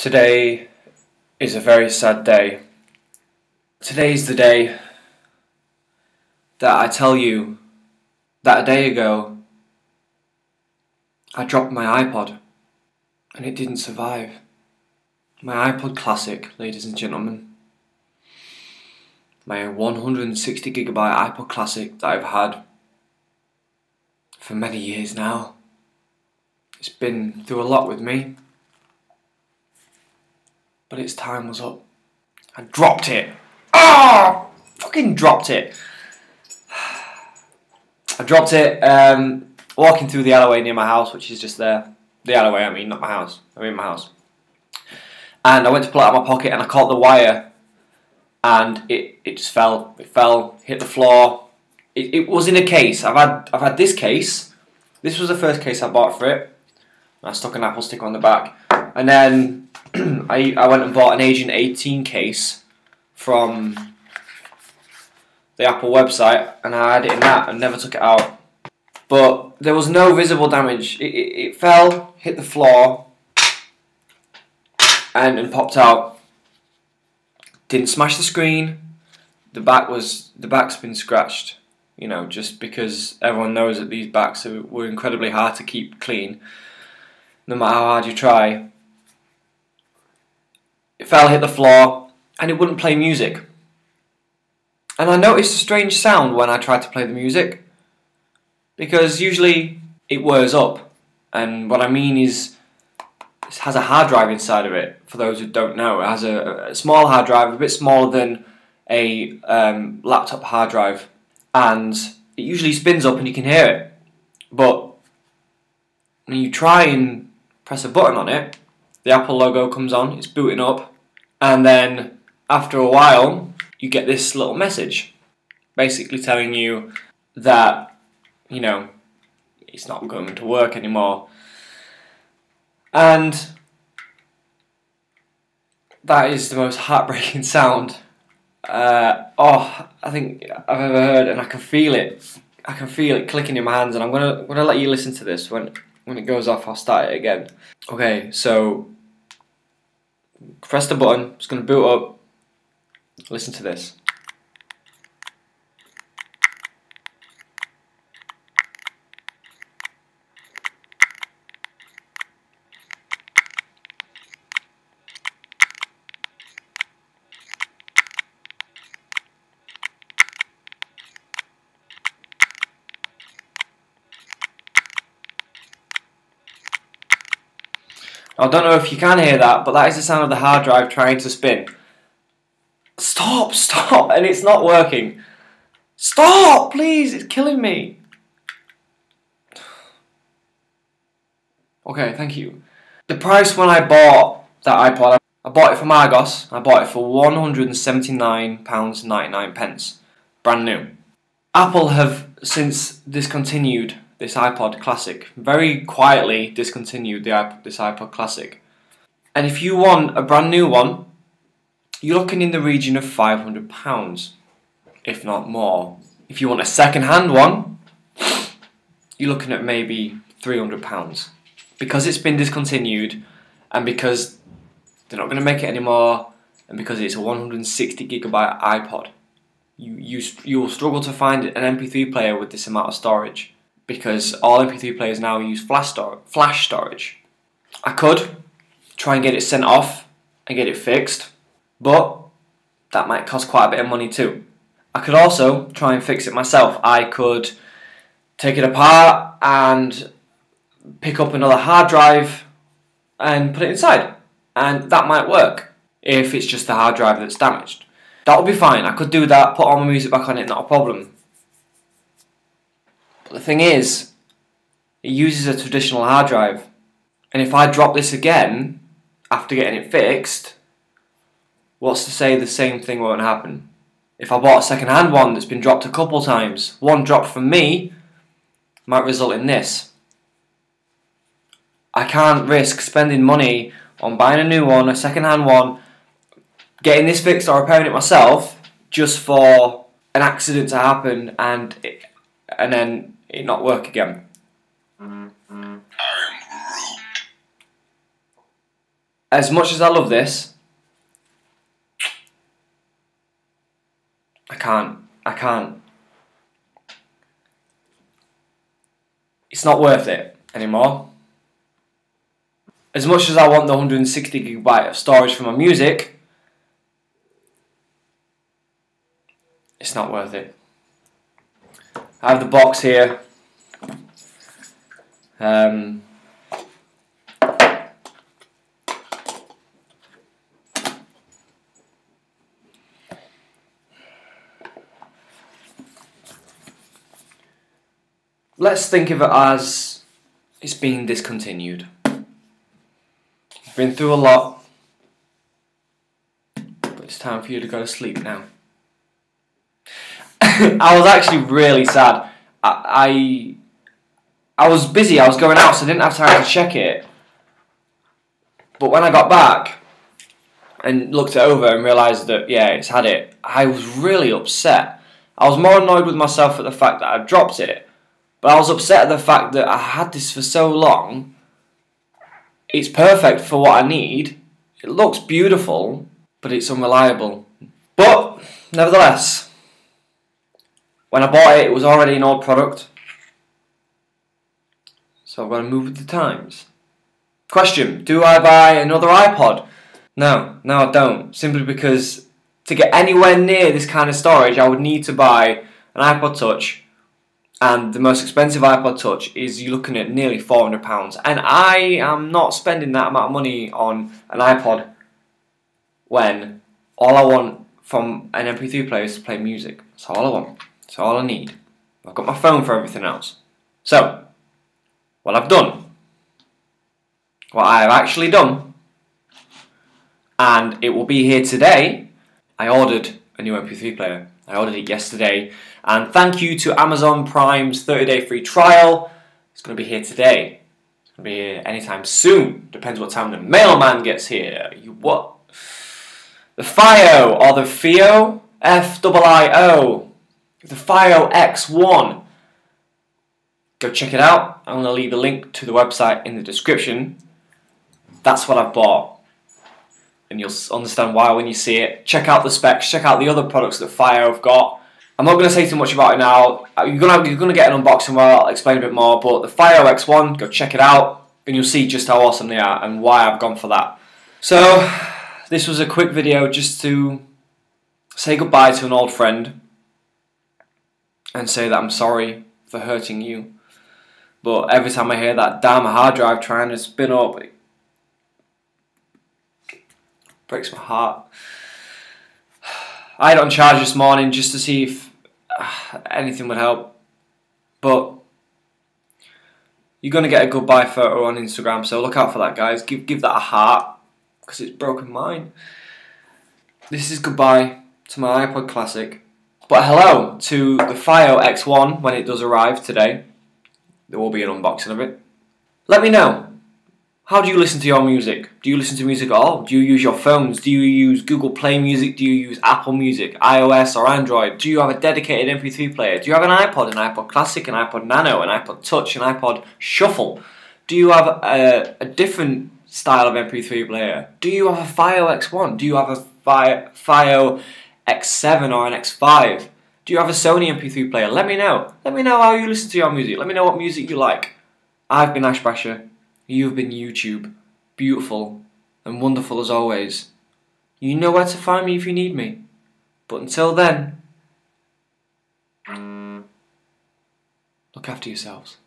Today is a very sad day. Today's the day that I tell you that a day ago I dropped my iPod and it didn't survive. My iPod Classic, ladies and gentlemen. My 160GB iPod Classic that I've had for many years now. It's been through a lot with me. But its time was up. I dropped it. Ah! Fucking dropped it. I dropped it walking through the alleyway near my house, which is just there. The alleyway, I mean, not my house. I mean my house. And I went to pull it out of my pocket and I caught the wire. And it just fell. It fell, hit the floor. It was in a case. I've had this case. This was the first case I bought for it. I stuck an Apple sticker on the back. And then I went and bought an Agent 18 case from the Apple website, and I had it in that and never took it out. But there was no visible damage. It fell, hit the floor, and popped out. Didn't smash the screen. The back's been scratched. You know, just because everyone knows that these backs were incredibly hard to keep clean, no matter how hard you try. It fell, hit the floor, and it wouldn't play music. And I noticed a strange sound when I tried to play the music, because usually it whirs up. And what I mean is, it has a hard drive inside of it, for those who don't know. It has a small hard drive, a bit smaller than a laptop hard drive. And it usually spins up and you can hear it. But when you try and press a button on it, the Apple logo comes on, it's booting up, and then after a while you get this little message basically telling you that, you know, it's not going to work anymore. And that is the most heartbreaking sound I think I've ever heard, and I can feel it. I can feel it clicking in my hands, and I'm gonna let you listen to this. When it goes off, I'll start it again. Okay, so press the button, it's going to boot up. Listen to this. I don't know if you can hear that, but that is the sound of the hard drive trying to spin. Stop, stop, and it's not working. Stop, please, it's killing me. Okay, thank you. The price when I bought that iPod, I bought it from Argos. I bought it for £179.99, brand new. Apple have since discontinued this iPod Classic, very quietly discontinued this iPod Classic. And if you want a brand new one, you're looking in the region of £500, if not more. If you want a second-hand one, you're looking at maybe £300. Because it's been discontinued, and because they're not going to make it anymore, and because it's a 160GB iPod, you'll struggle to find an MP3 player with this amount of storage. Because all MP3 players now use flash storage. I could try and get it sent off and get it fixed, but that might cost quite a bit of money too. I could also try and fix it myself. I could take it apart and pick up another hard drive and put it inside, and that might work if it's just the hard drive that's damaged. That would be fine. I could do that, put all my music back on it, not a problem. The thing is, it uses a traditional hard drive, and if I drop this again after getting it fixed, what's to say the same thing won't happen? If I bought a second-hand one that's been dropped a couple times, one drop from me might result in this. I can't risk spending money on buying a new one, a second-hand one, getting this fixed or repairing it myself, just for an accident to happen and then it not work again. I'm rude. as much as I love this, I can't. It's not worth it anymore. As much as I want the 160GB of storage for my music, it's not worth it. I have the box here. Let's think of it as it's being discontinued. I've been through a lot, but it's time for you to go to sleep now. I was actually really sad. I was busy, I was going out, so I didn't have time to check it. But when I got back and looked it over and realised that, yeah, it's had it, I was really upset. I was more annoyed with myself at the fact that I dropped it, but I was upset at the fact that I had this for so long. It's perfect for what I need. It looks beautiful, but it's unreliable. But, nevertheless, when I bought it, it was already an old product. So I've got to move with the times. Question, do I buy another iPod? No, I don't. Simply because to get anywhere near this kind of storage, I would need to buy an iPod Touch. And the most expensive iPod Touch is, you're looking at nearly £400. And I am not spending that amount of money on an iPod when all I want from an MP3 player is to play music. That's all I want. That's all I need. I've got my phone for everything else. So, what I've done, what I have actually done, and it will be here today, I ordered a new MP3 player. I ordered it yesterday, and thank you to Amazon Prime's 30-day free trial. It's going to be here today. It's going to be here anytime soon. Depends what time the mailman gets here. You what? The FiiO, or the FiiO, F-I-I-O. The FiiO X7. Go check it out. I'm going to leave a link to the website in the description. That's what I've bought. And you'll understand why when you see it. Check out the specs. Check out the other products that FiiO have got. I'm not going to say too much about it now. You're going to get an unboxing where I'll explain a bit more. But the FiiO X7, go check it out. And you'll see just how awesome they are and why I've gone for that. So, this was a quick video just to say goodbye to an old friend. And say that I'm sorry for hurting you. But every time I hear that damn hard drive trying to spin up, it breaks my heart. I had it on charge this morning just to see if anything would help. But you're going to get a goodbye photo on Instagram, so look out for that, guys. Give that a heart, because it's broken mine. This is goodbye to my iPod Classic. But hello to the FiiO X7 when it does arrive today. There will be an unboxing of it. Let me know, how do you listen to your music? Do you listen to music at all? Do you use your phones? Do you use Google Play Music? Do you use Apple Music, iOS or Android? Do you have a dedicated MP3 player? Do you have an iPod Classic, an iPod Nano, an iPod Touch, an iPod Shuffle? Do you have a different style of MP3 player? Do you have a FiiO X7? Do you have a FiiO X7 or an X5? Do you have a Sony MP3 player? Let me know. Let me know how you listen to your music. Let me know what music you like. I've been Ash Basher. You've been YouTube. Beautiful and wonderful as always. You know where to find me if you need me. But until then, look after yourselves.